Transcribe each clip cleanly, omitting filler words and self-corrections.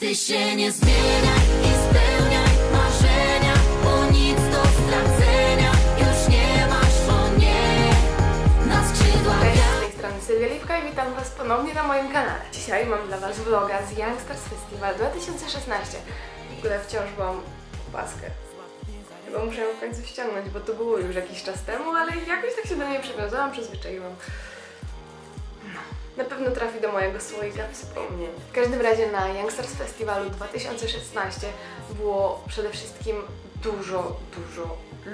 Ty się nie zmieniaj i spełniaj marzenia, bo nic do stracenia już nie masz, o nie, na skrzydłach. Cześć, z tej strony Sylwia Lipka i witam Was ponownie na moim kanale. Dzisiaj mam dla Was vloga z Young Stars Festival 2016. W ogóle wciąż mam opaskę. Chyba muszę ją w końcu ściągnąć, bo to było już jakiś czas temu, ale jakoś tak się do niej przywiązałam, przyzwyczaiłam. Na pewno trafi do mojego słoika wspomnień. W każdym razie na Young Stars Festivalu 2016 było przede wszystkim dużo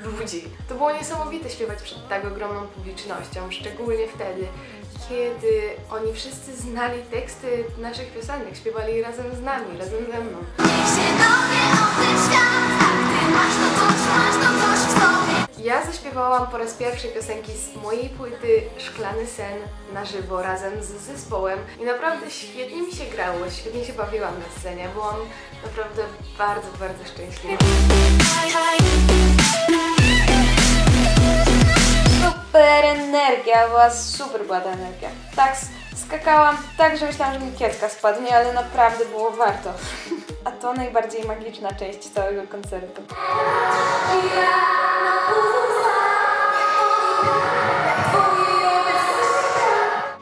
ludzi. To było niesamowite śpiewać przed tak ogromną publicznością, szczególnie wtedy, kiedy oni wszyscy znali teksty naszych piosenek, śpiewali razem z nami, razem ze mną. Ja zaśpiewałam po raz pierwszy piosenki z mojej płyty Szklany Sen na żywo razem z zespołem i naprawdę świetnie mi się grało, świetnie się bawiłam na scenie, byłam naprawdę bardzo szczęśliwa. Super energia, była super bada energia. Tak skakałam, tak że myślałam, że mi kietka spadnie, ale naprawdę było warto. A to najbardziej magiczna część całego koncertu.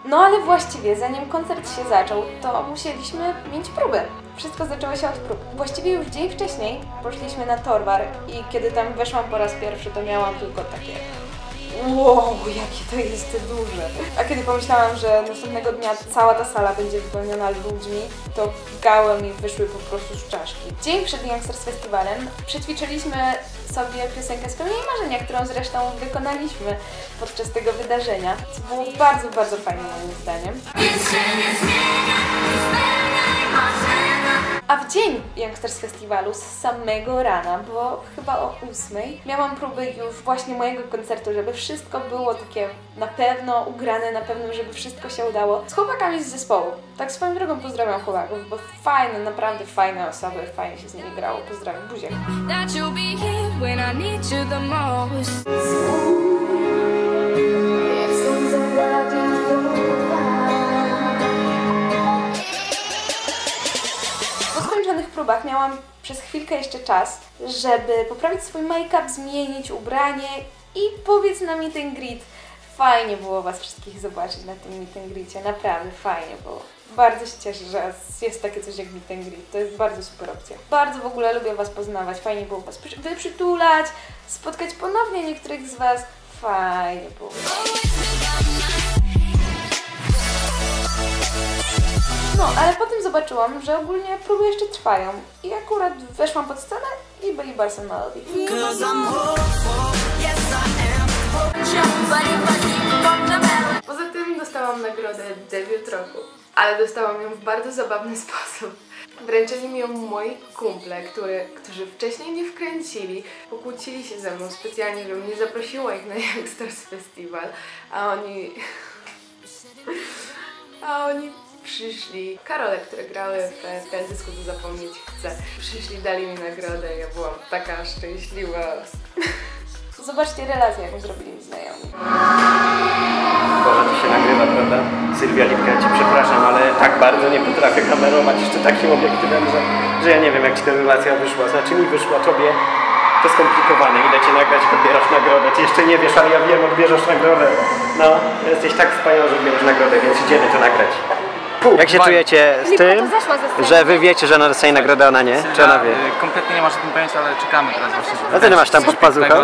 No ale właściwie zanim koncert się zaczął, to musieliśmy mieć próbę. Wszystko zaczęło się od prób. Właściwie już dzień wcześniej poszliśmy na Torwar i kiedy tam weszłam po raz pierwszy, to miałam tylko takie wow, jakie to jest duże. A kiedy pomyślałam, że następnego dnia cała ta sala będzie wypełniona ludźmi, to gały mi wyszły po prostu z czaszki. Dzień przed Young Stars Festivalem przećwiczyliśmy sobie piosenkę Spełnienie marzenia, którą zresztą wykonaliśmy podczas tego wydarzenia, co było bardzo fajne moim zdaniem. A w dzień Young Stars Festivalu z samego rana, bo chyba o 8:00, miałam próby już właśnie mojego koncertu, żeby wszystko było takie na pewno ugrane, na pewno, żeby wszystko się udało. Z chłopakami z zespołu. Tak swoją drogą pozdrawiam chłopaków, bo fajne, naprawdę fajne osoby, fajnie się z nimi grało. Pozdrawiam, buziak. Miałam przez chwilkę jeszcze czas, żeby poprawić swój make-up, zmienić ubranie i powiedz na meet and greet. Fajnie było Was wszystkich zobaczyć na tym meet and greecie, naprawdę fajnie było. Bardzo się cieszę, że jest takie coś jak meet and greet, to jest bardzo super opcja. Bardzo w ogóle lubię Was poznawać, fajnie było Was wyprzytulać, spotkać ponownie niektórych z Was, fajnie było. No, ale potem zobaczyłam, że ogólnie próby jeszcze trwają i akurat weszłam pod scenę i byli Bars and Melody. Poza tym dostałam nagrodę Debiut Roku, ale dostałam ją w bardzo zabawny sposób. Wręczyli mi ją moi kumple, którzy wcześniej nie wkręcili, pokłócili się ze mną specjalnie, żebym nie zaprosiła ich na Young Stars Festival, a oni przyszli. Karole, które grały w teledysku do Zapomnieć Chcę, przyszli, dali mi nagrodę, ja byłam taka szczęśliwa. Zobaczcie relację, jaką zrobili mi znajomi. Boże, to się nagrywa, prawda? Sylwia Lipka, ja Cię przepraszam, ale tak bardzo nie potrafię kamerować jeszcze takim obiektywem, że ja nie wiem, jak Ci ta relacja wyszła. Znaczy mi wyszła, Tobie to skomplikowane. Idę Cię nagrać, odbierasz nagrodę. Ty jeszcze nie wiesz, ale ja wiem, odbierzesz nagrodę. No, jesteś tak wspaniały, że odbierasz nagrodę, więc idziemy to nagrać. Jak się czujecie z tym, że Wy wiecie, że ona dostanie nagrodę, ona nie? Czy ona wie? Kompletnie nie masz o tym pojęcia, ale czekamy teraz właśnie. A Ty masz tam pod pazuchą?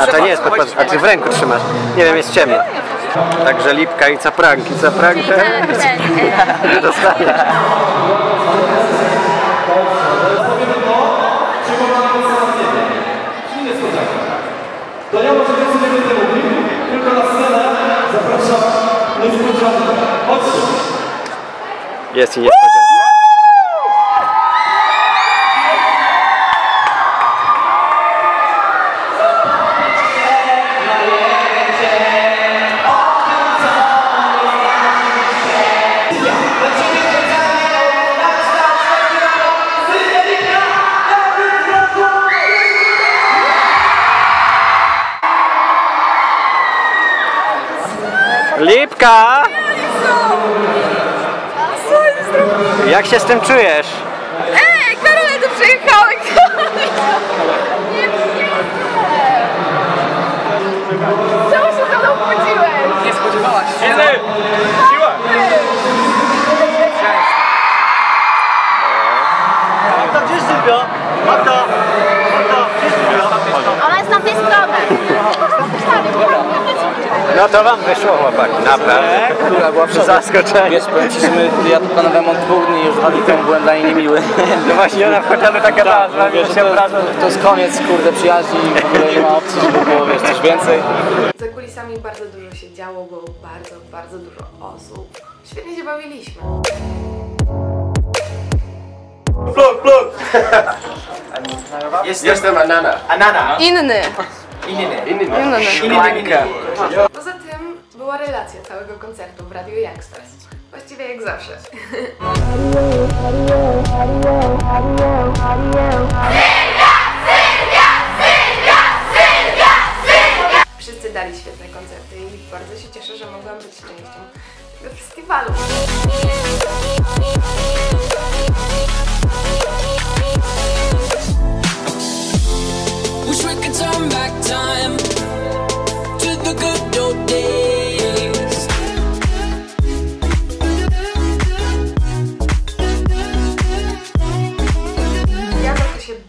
A to nie jest pod pazuchą, a Ty w ręku trzymasz. Nie wiem, jest ciemno. Także Lipka i capranki, caprankę. Dostaniesz. To ja może więcej nie będę mówił, tylko na scenę zapraszam niespodziankę. Chodźcie. Jest i niespodzianka. Lipka! Jak się z tym czujesz? Ona jest na tej stronie. No to wam wyszło, chłopaki, naprawdę. Która była przez zaskoczenie. Wiesz, powiem ci, że ja tu planowałem od 2 dni, już 2 dni temu byłem dla niej niemiły. No właśnie, ona wchodziła taka nazwa, wiesz, to jest koniec, kurde, przyjaźni, w ogóle nie ma opcji, żeby było, wiesz, coś więcej. Za kulisami bardzo dużo się działo, było bardzo dużo osób. Świetnie się bawiliśmy. Plug, plug! Jestem Anana. Anana. Inny. Poza tym była relacja całego koncertu w Radio Young Stars. Właściwie jak zawsze. Wszyscy dali świetne koncerty i bardzo się cieszę, że mogłam być częścią tego festiwalu.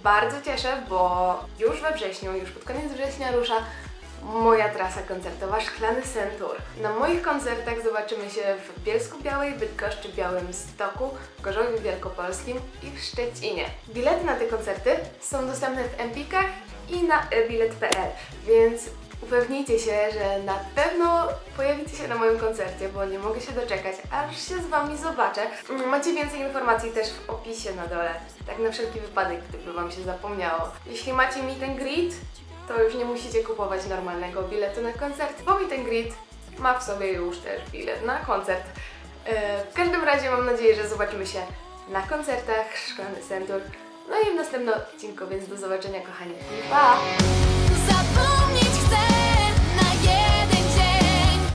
Bardzo cieszę, bo już we wrześniu, już pod koniec września rusza moja trasa koncertowa Szklany Sen Tour. Na moich koncertach zobaczymy się w Bielsku-Białej, Bydgoszczy, Białymstoku, Gorzowie Wielkopolskim i w Szczecinie. Bilety na te koncerty są dostępne w Empikach i na ebilet.pl, więc upewnijcie się, że na pewno pojawicie się na moim koncercie, bo nie mogę się doczekać, aż się z wami zobaczę. Macie więcej informacji też w opisie na dole, tak na wszelki wypadek, gdyby wam się zapomniało. Jeśli macie meet and greet, to już nie musicie kupować normalnego biletu na koncert, bo meet and greet ma w sobie już też bilet na koncert. W każdym razie mam nadzieję, że zobaczymy się na koncertach Szklany Centur. No i w następnym odcinku, więc do zobaczenia, kochani. Pa! Zapomnieć chcę.